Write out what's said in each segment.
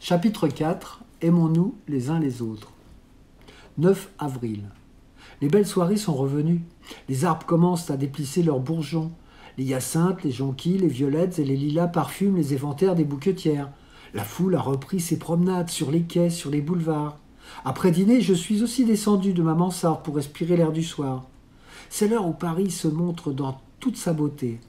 Chapitre 4 « Aimons-nous les uns les autres » 9 avril. Les belles soirées sont revenues. Les arbres commencent à déplisser leurs bourgeons. Les hyacinthes, les jonquilles, les violettes et les lilas parfument les éventaires des bouquetières. La foule a repris ses promenades sur les quais, sur les boulevards. Après dîner, je suis aussi descendu de ma mansarde pour respirer l'air du soir. C'est l'heure où Paris se montre dans toute sa beauté.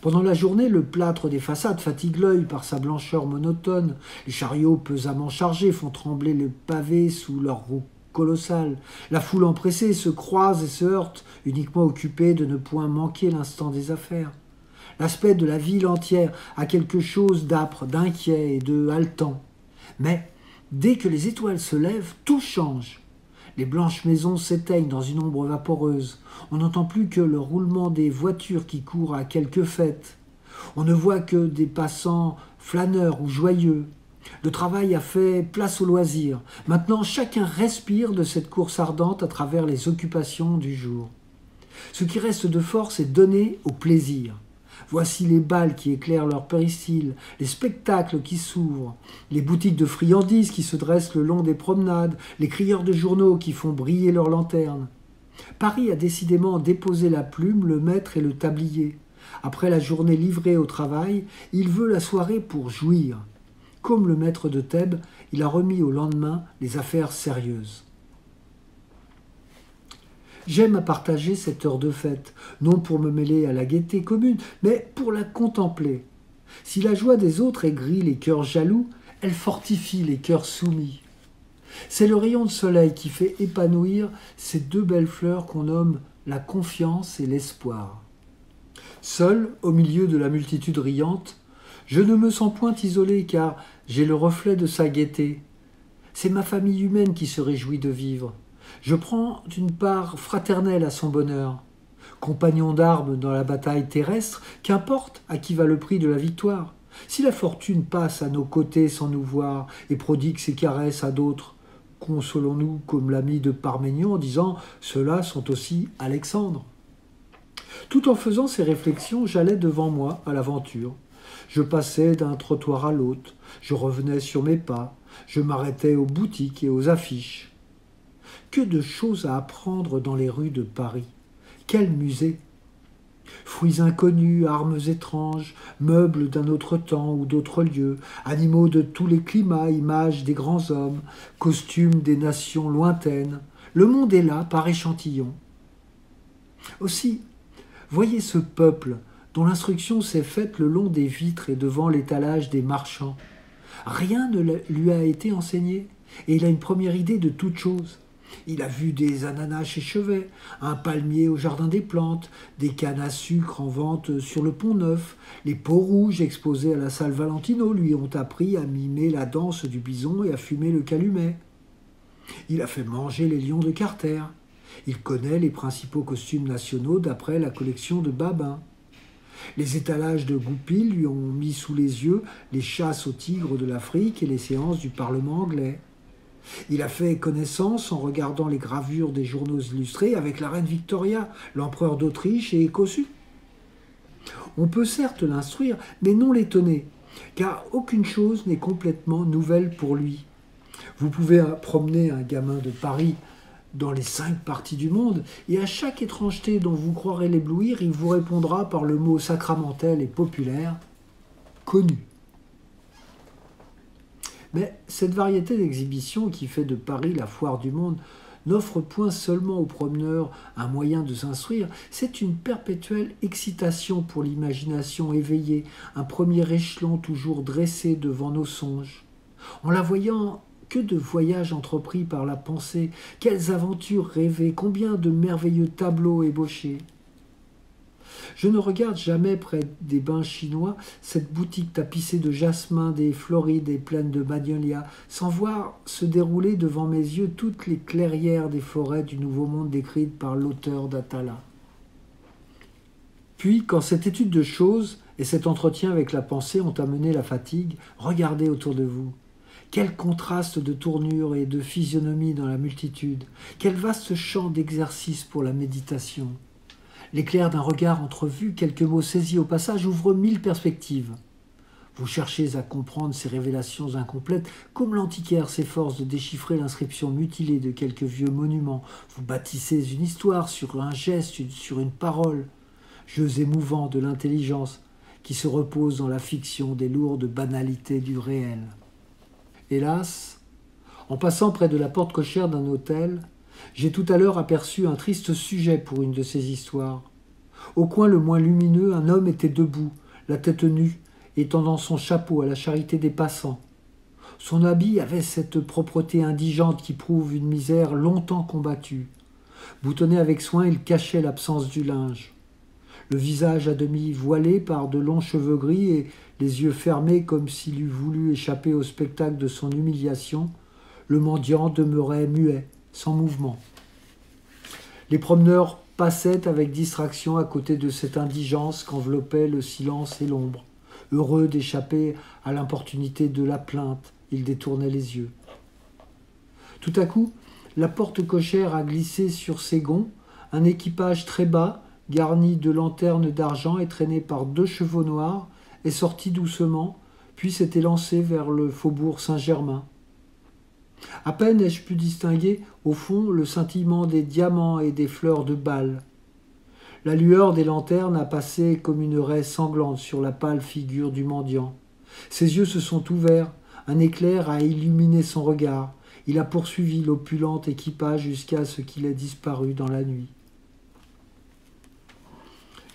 Pendant la journée, le plâtre des façades fatigue l'œil par sa blancheur monotone. Les chariots pesamment chargés font trembler le pavé sous leurs roues colossales. La foule empressée se croise et se heurte, uniquement occupée de ne point manquer l'instant des affaires. L'aspect de la ville entière a quelque chose d'âpre, d'inquiet et de haletant. Mais dès que les étoiles se lèvent, tout change. Les blanches maisons s'éteignent dans une ombre vaporeuse. On n'entend plus que le roulement des voitures qui courent à quelques fêtes. On ne voit que des passants flâneurs ou joyeux. Le travail a fait place au loisir. Maintenant, chacun respire de cette course ardente à travers les occupations du jour. Ce qui reste de force est donné au plaisir. Voici les bals qui éclairent leur péristyle, les spectacles qui s'ouvrent, les boutiques de friandises qui se dressent le long des promenades, les crieurs de journaux qui font briller leurs lanternes. Paris a décidément déposé la plume, le maître et le tablier. Après la journée livrée au travail, il veut la soirée pour jouir. Comme le maître de Thèbes, il a remis au lendemain les affaires sérieuses. J'aime à partager cette heure de fête, non pour me mêler à la gaieté commune, mais pour la contempler. Si la joie des autres aigrit les cœurs jaloux, elle fortifie les cœurs soumis. C'est le rayon de soleil qui fait épanouir ces deux belles fleurs qu'on nomme la confiance et l'espoir. Seul, au milieu de la multitude riante, je ne me sens point isolé car j'ai le reflet de sa gaieté. C'est ma famille humaine qui se réjouit de vivre. Je prends une part fraternelle à son bonheur. Compagnon d'armes dans la bataille terrestre, qu'importe à qui va le prix de la victoire. Si la fortune passe à nos côtés sans nous voir et prodigue ses caresses à d'autres, consolons-nous comme l'ami de Parménion en disant « Ceux-là sont aussi Alexandre ». Tout en faisant ces réflexions, j'allais devant moi à l'aventure. Je passais d'un trottoir à l'autre, je revenais sur mes pas, je m'arrêtais aux boutiques et aux affiches. Que de choses à apprendre dans les rues de Paris! Quel musée! Fruits inconnus, armes étranges, meubles d'un autre temps ou d'autres lieux, animaux de tous les climats, images des grands hommes, costumes des nations lointaines, le monde est là par échantillon. Aussi, voyez ce peuple dont l'instruction s'est faite le long des vitres et devant l'étalage des marchands. Rien ne lui a été enseigné et il a une première idée de toute chose. Il a vu des ananas chez Chevet, un palmier au jardin des plantes, des cannes à sucre en vente sur le Pont-Neuf, les peaux rouges exposées à la salle Valentino lui ont appris à mimer la danse du bison et à fumer le calumet. Il a fait manger les lions de Carter. Il connaît les principaux costumes nationaux d'après la collection de Babin. Les étalages de Goupil lui ont mis sous les yeux les chasses aux tigres de l'Afrique et les séances du Parlement anglais. Il a fait connaissance en regardant les gravures des journaux illustrés avec la reine Victoria, l'empereur d'Autriche et Cossu. On peut certes l'instruire, mais non l'étonner, car aucune chose n'est complètement nouvelle pour lui. Vous pouvez promener un gamin de Paris dans les 5 parties du monde, et à chaque étrangeté dont vous croirez l'éblouir, il vous répondra par le mot sacramentel et populaire « connu ». Mais cette variété d'exhibitions qui fait de Paris la foire du monde n'offre point seulement aux promeneurs un moyen de s'instruire, c'est une perpétuelle excitation pour l'imagination éveillée, un premier échelon toujours dressé devant nos songes. En la voyant, que de voyages entrepris par la pensée, quelles aventures rêvées, combien de merveilleux tableaux ébauchés! Je ne regarde jamais près des bains chinois cette boutique tapissée de jasmin, des Florides et pleine de magnolias, sans voir se dérouler devant mes yeux toutes les clairières des forêts du Nouveau Monde décrites par l'auteur d'Atala. Puis, quand cette étude de choses et cet entretien avec la pensée ont amené la fatigue, regardez autour de vous. Quel contraste de tournure et de physionomie dans la multitude! Quel vaste champ d'exercice pour la méditation! L'éclair d'un regard entrevu, quelques mots saisis au passage, ouvre 1000 perspectives. Vous cherchez à comprendre ces révélations incomplètes, comme l'antiquaire s'efforce de déchiffrer l'inscription mutilée de quelques vieux monuments. Vous bâtissez une histoire sur un geste, sur une parole. Jeux émouvants de l'intelligence qui se repose dans la fiction des lourdes banalités du réel. Hélas, en passant près de la porte cochère d'un hôtel, j'ai tout à l'heure aperçu un triste sujet pour une de ces histoires. Au coin le moins lumineux, un homme était debout, la tête nue, étendant son chapeau à la charité des passants. Son habit avait cette propreté indigente qui prouve une misère longtemps combattue. Boutonné avec soin, il cachait l'absence du linge. Le visage à demi voilé par de longs cheveux gris et les yeux fermés comme s'il eût voulu échapper au spectacle de son humiliation, le mendiant demeurait muet, sans mouvement. Les promeneurs passaient avec distraction à côté de cette indigence qu'enveloppait le silence et l'ombre. Heureux d'échapper à l'importunité de la plainte, il détournait les yeux. Tout à coup, la porte cochère a glissé sur ses gonds, un équipage très bas, garni de lanternes d'argent et traîné par 2 chevaux noirs, est sorti doucement, puis s'était lancé vers le faubourg Saint-Germain. À peine ai-je pu distinguer, au fond, le scintillement des diamants et des fleurs de Bâle. La lueur des lanternes a passé comme une raie sanglante sur la pâle figure du mendiant. Ses yeux se sont ouverts, un éclair a illuminé son regard. Il a poursuivi l'opulent équipage jusqu'à ce qu'il ait disparu dans la nuit.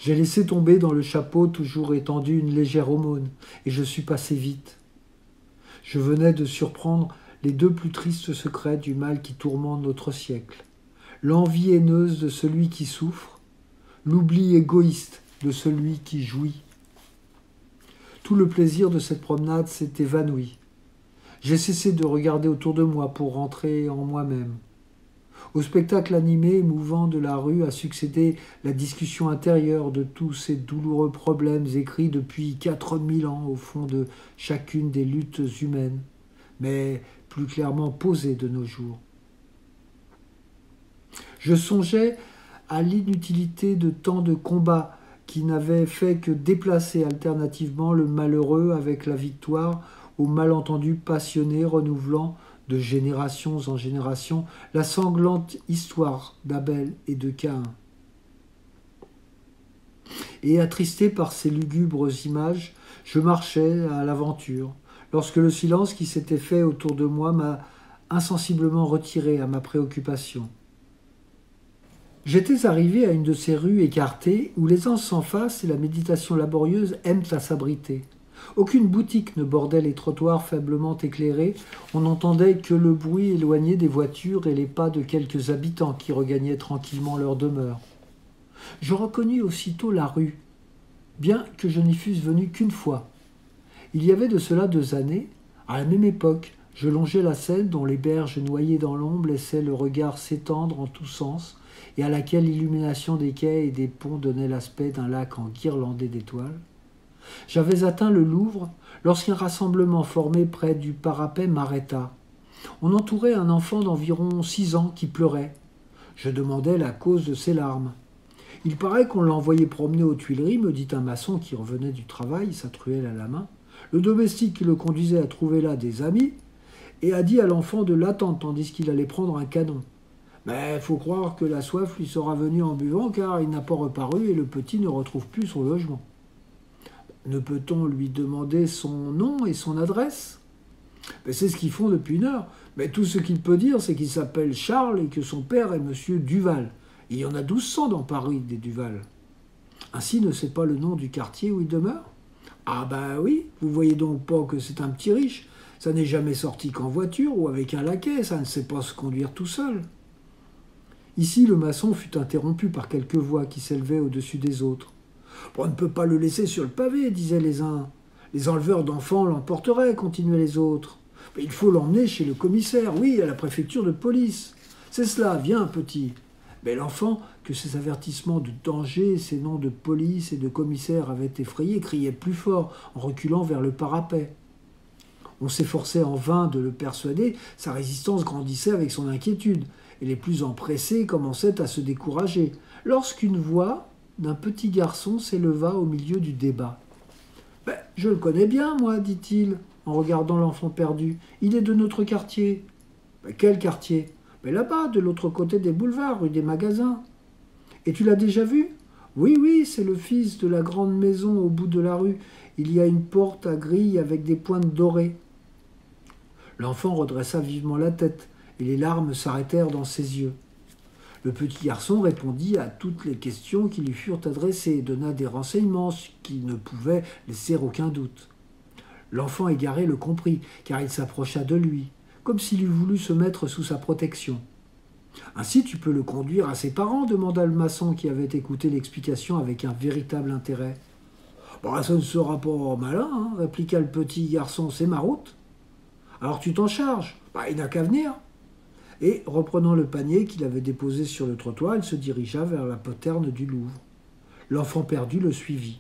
J'ai laissé tomber dans le chapeau toujours étendu une légère aumône, et je suis passé vite. Je venais de surprendre les 2 plus tristes secrets du mal qui tourmente notre siècle. L'envie haineuse de celui qui souffre, l'oubli égoïste de celui qui jouit. Tout le plaisir de cette promenade s'est évanoui. J'ai cessé de regarder autour de moi pour rentrer en moi-même. Au spectacle animé et mouvant de la rue a succédé la discussion intérieure de tous ces douloureux problèmes écrits depuis 4000 ans au fond de chacune des luttes humaines, mais plus clairement posées de nos jours. Je songeais à l'inutilité de tant de combats qui n'avaient fait que déplacer alternativement le malheureux avec la victoire au malentendu passionné renouvelant de générations en générations la sanglante histoire d'Abel et de Caïn. Et attristé par ces lugubres images, je marchais à l'aventure, lorsque le silence qui s'était fait autour de moi m'a insensiblement retiré à ma préoccupation. J'étais arrivé à une de ces rues écartées où l'aisance sans face et la méditation laborieuse aiment à s'abriter. Aucune boutique ne bordait les trottoirs faiblement éclairés, on n'entendait que le bruit éloigné des voitures et les pas de quelques habitants qui regagnaient tranquillement leur demeure. Je reconnus aussitôt la rue, bien que je n'y fusse venu qu'une fois. Il y avait de cela 2 années, à la même époque, je longeais la Seine dont les berges noyées dans l'ombre laissaient le regard s'étendre en tous sens et à laquelle l'illumination des quais et des ponts donnait l'aspect d'un lac en guirlandais d'étoiles. J'avais atteint le Louvre lorsqu'un rassemblement formé près du parapet m'arrêta. On entourait un enfant d'environ 6 ans qui pleurait. Je demandai la cause de ses larmes. « Il paraît qu'on l'a envoyé promener aux Tuileries, » me dit un maçon qui revenait du travail, sa truelle à la main. Le domestique qui le conduisait a trouvé là des amis et a dit à l'enfant de l'attendre tandis qu'il allait prendre un canon. Mais faut croire que la soif lui sera venue en buvant car il n'a pas reparu et le petit ne retrouve plus son logement. Ne peut-on lui demander son nom et son adresse? Mais c'est ce qu'ils font depuis 1 heure. Mais tout ce qu'il peut dire, c'est qu'il s'appelle Charles et que son père est monsieur Duval. Il y en a 1200 dans Paris, des Duval. Ainsi ne sait pas le nom du quartier où il demeure? Ah ben oui, vous voyez donc pas que c'est un petit riche. Ça n'est jamais sorti qu'en voiture ou avec un laquais, ça ne sait pas se conduire tout seul. Ici, le maçon fut interrompu par quelques voix qui s'élevaient au-dessus des autres. « On ne peut pas le laisser sur le pavé, » disaient les uns. « Les enleveurs d'enfants l'emporteraient, » continuaient les autres. « Mais il faut l'emmener chez le commissaire, oui, à la préfecture de police. »« C'est cela, viens, petit. » Mais l'enfant, que ces avertissements de danger, ces noms de police et de commissaire avaient effrayé, criait plus fort en reculant vers le parapet. On s'efforçait en vain de le persuader, sa résistance grandissait avec son inquiétude, et les plus empressés commençaient à se décourager. Lorsqu'une voix, d'un petit garçon s'éleva au milieu du débat. Ben, « Je le connais bien, moi, dit-il, en regardant l'enfant perdu. Il est de notre quartier. Ben, quel quartier? Ben, là-bas, de l'autre côté des boulevards, rue des Magasins. Et tu l'as déjà vu? Oui, oui, c'est le fils de la grande maison au bout de la rue. Il y a une porte à grille avec des pointes dorées. » L'enfant redressa vivement la tête, et les larmes s'arrêtèrent dans ses yeux. Le petit garçon répondit à toutes les questions qui lui furent adressées et donna des renseignements qui ne pouvaient laisser aucun doute. L'enfant égaré le comprit, car il s'approcha de lui, comme s'il eût voulu se mettre sous sa protection. « Ainsi tu peux le conduire à ses parents ?» demanda le maçon qui avait écouté l'explication avec un véritable intérêt. Bah, « Ça ne sera pas malin, hein, » répliqua le petit garçon, « c'est ma route. »« Alors tu t'en charges, bah, il n'a qu'à venir. » Et, reprenant le panier qu'il avait déposé sur le trottoir, il se dirigea vers la poterne du Louvre. L'enfant perdu le suivit.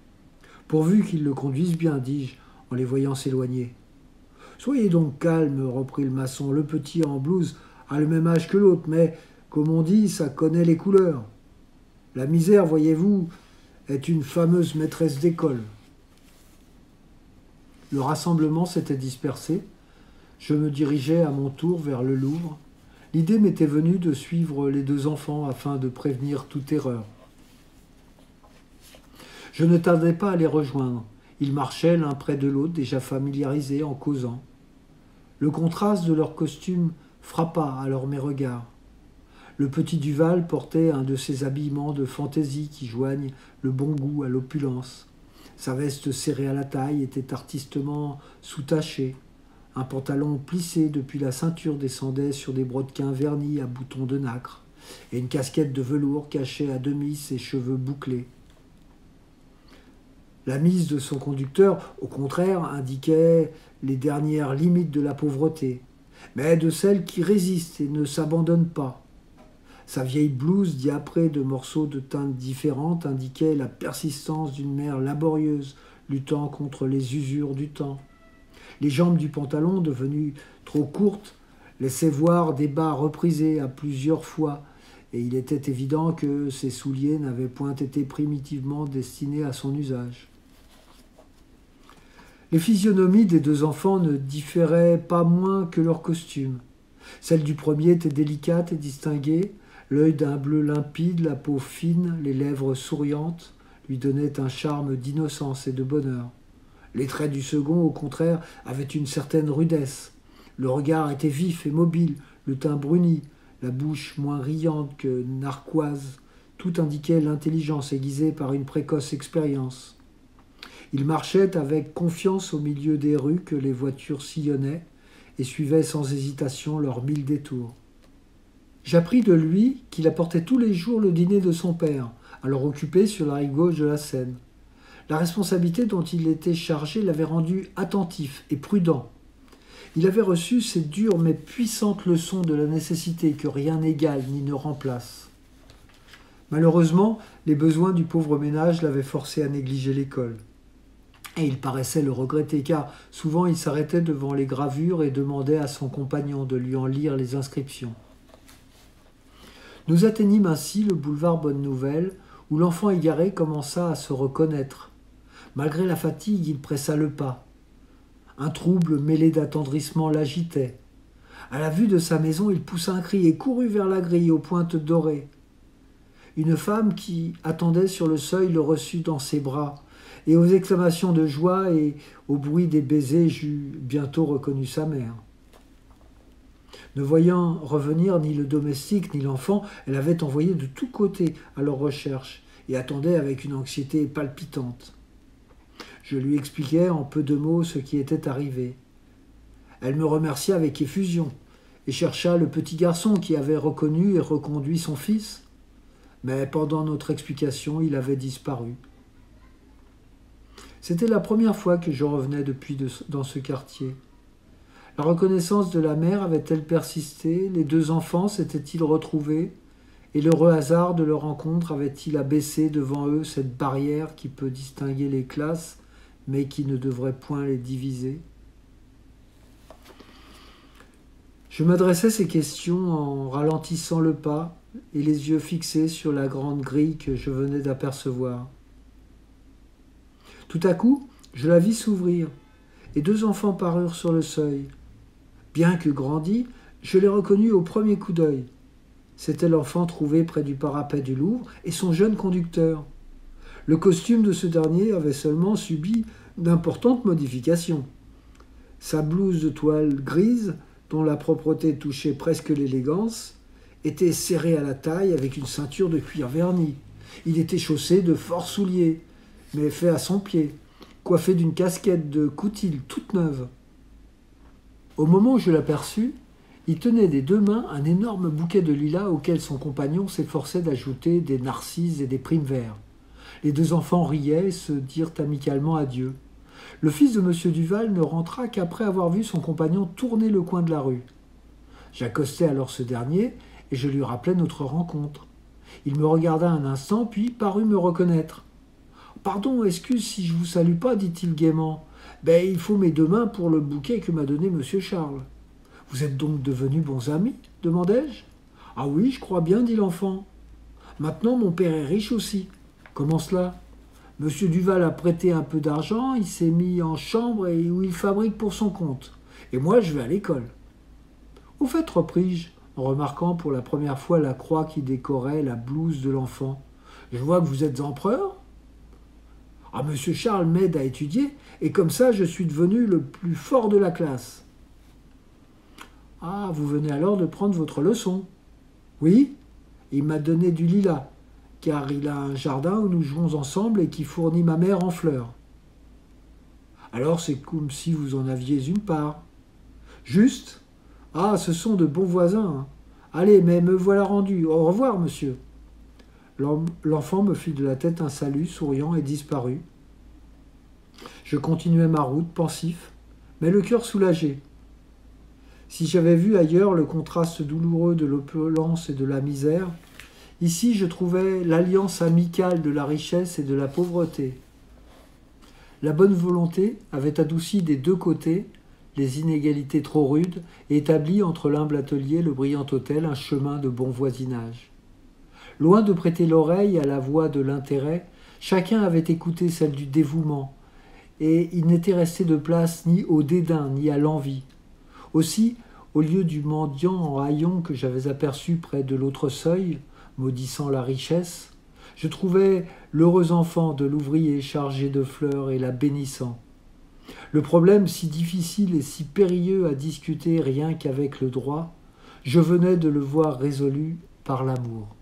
« Pourvu qu'il le conduise bien, dis-je, en les voyant s'éloigner. »« Soyez donc calme, reprit le maçon. Le petit en blouse a le même âge que l'autre, mais, comme on dit, ça connaît les couleurs. La misère, voyez-vous, est une fameuse maîtresse d'école. » Le rassemblement s'était dispersé. Je me dirigeais à mon tour vers le Louvre. L'idée m'était venue de suivre les deux enfants afin de prévenir toute erreur. Je ne tardais pas à les rejoindre. Ils marchaient l'un près de l'autre, déjà familiarisés, en causant. Le contraste de leurs costumes frappa alors mes regards. Le petit Duval portait un de ces habillements de fantaisie qui joignent le bon goût à l'opulence. Sa veste serrée à la taille était artistement sous-tachée. Un pantalon plissé depuis la ceinture descendait sur des brodequins vernis à boutons de nacre, et une casquette de velours cachait à demi ses cheveux bouclés. La mise de son conducteur, au contraire, indiquait les dernières limites de la pauvreté, mais de celle qui résiste et ne s'abandonne pas. Sa vieille blouse diaprée de morceaux de teintes différentes indiquait la persistance d'une mère laborieuse luttant contre les usures du temps. Les jambes du pantalon, devenues trop courtes, laissaient voir des bas reprisés à plusieurs fois, et il était évident que ses souliers n'avaient point été primitivement destinés à son usage. Les physionomies des deux enfants ne différaient pas moins que leurs costumes. Celle du premier était délicate et distinguée, l'œil d'un bleu limpide, la peau fine, les lèvres souriantes lui donnaient un charme d'innocence et de bonheur. Les traits du second, au contraire, avaient une certaine rudesse. Le regard était vif et mobile, le teint bruni, la bouche moins riante que narquoise. Tout indiquait l'intelligence aiguisée par une précoce expérience. Il marchait avec confiance au milieu des rues que les voitures sillonnaient et suivait sans hésitation leurs mille détours. J'appris de lui qu'il apportait tous les jours le dîner de son père, alors occupé sur la rive gauche de la Seine. La responsabilité dont il était chargé l'avait rendu attentif et prudent. Il avait reçu ces dures mais puissantes leçons de la nécessité que rien n'égale ni ne remplace. Malheureusement, les besoins du pauvre ménage l'avaient forcé à négliger l'école. Et il paraissait le regretter, car souvent il s'arrêtait devant les gravures et demandait à son compagnon de lui en lire les inscriptions. Nous atteignîmes ainsi le boulevard Bonne-Nouvelle, où l'enfant égaré commença à se reconnaître. Malgré la fatigue, il pressa le pas. Un trouble mêlé d'attendrissement l'agitait. À la vue de sa maison, il poussa un cri et courut vers la grille aux pointes dorées. Une femme qui attendait sur le seuil le reçut dans ses bras, et aux exclamations de joie et au bruit des baisers, j'eus bientôt reconnu sa mère. Ne voyant revenir ni le domestique ni l'enfant, elle avait envoyé de tous côtés à leur recherche et attendait avec une anxiété palpitante. Je lui expliquai en peu de mots ce qui était arrivé. Elle me remercia avec effusion et chercha le petit garçon qui avait reconnu et reconduit son fils. Mais pendant notre explication, il avait disparu. C'était la première fois que je revenais dans ce quartier. La reconnaissance de la mère avait-elle persisté? Les deux enfants s'étaient-ils retrouvés? Et l'heureux hasard de leur rencontre avait-il abaissé devant eux cette barrière qui peut distinguer les classes, mais qui ne devrait point les diviser? Je m'adressais ces questions en ralentissant le pas, et les yeux fixés sur la grande grille que je venais d'apercevoir. Tout à coup, je la vis s'ouvrir, et deux enfants parurent sur le seuil. Bien que grandis, je les reconnus au premier coup d'œil. C'était l'enfant trouvé près du parapet du Louvre et son jeune conducteur. Le costume de ce dernier avait seulement subi d'importantes modifications. Sa blouse de toile grise, dont la propreté touchait presque l'élégance, était serrée à la taille avec une ceinture de cuir verni. Il était chaussé de forts souliers, mais faits à son pied, coiffé d'une casquette de coutil toute neuve. Au moment où je l'aperçus, il tenait des deux mains un énorme bouquet de lilas auquel son compagnon s'efforçait d'ajouter des narcisses et des primevères. Les deux enfants riaient et se dirent amicalement adieu. Le fils de M. Duval ne rentra qu'après avoir vu son compagnon tourner le coin de la rue. J'accostai alors ce dernier et je lui rappelai notre rencontre. Il me regarda un instant, puis parut me reconnaître. « Pardon, excuse si je vous salue pas, dit-il gaiement. Ben, il faut mes deux mains pour le bouquet que m'a donné M. Charles. » « Vous êtes donc devenus bons amis ? » demandai-je. « Ah oui, je crois bien, dit l'enfant. Maintenant, mon père est riche aussi. Comment cela ? Monsieur Duval a prêté un peu d'argent, il s'est mis en chambre et où il fabrique pour son compte. Et moi, je vais à l'école. » Au fait, repris-je, en remarquant pour la première fois la croix qui décorait la blouse de l'enfant. « Je vois que vous êtes empereur ? » « Ah, monsieur Charles m'aide à étudier, et comme ça, je suis devenu le plus fort de la classe. » « Ah, vous venez alors de prendre votre leçon. »« Oui, il m'a donné du lilas, car il a un jardin où nous jouons ensemble et qui fournit ma mère en fleurs. »« Alors c'est comme si vous en aviez une part. »« Juste. Ah, ce sont de bons voisins. Allez, mais me voilà rendu. Au revoir, monsieur. » L'enfant me fit de la tête un salut, souriant, et disparut. Je continuais ma route, pensif, mais le cœur soulagé. Si j'avais vu ailleurs le contraste douloureux de l'opulence et de la misère, ici je trouvais l'alliance amicale de la richesse et de la pauvreté. La bonne volonté avait adouci des deux côtés les inégalités trop rudes et établi entre l'humble atelier et le brillant hôtel un chemin de bon voisinage. Loin de prêter l'oreille à la voix de l'intérêt, chacun avait écouté celle du dévouement, et il n'était resté de place ni au dédain ni à l'envie. Aussi, au lieu du mendiant en haillons que j'avais aperçu près de l'autre seuil, maudissant la richesse, je trouvais l'heureux enfant de l'ouvrier chargé de fleurs et la bénissant. Le problème si difficile et si périlleux à discuter rien qu'avec le droit, je venais de le voir résolu par l'amour.